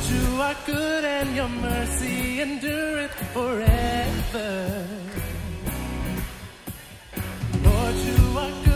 You are good and your mercy endureth forever. Lord, you are good.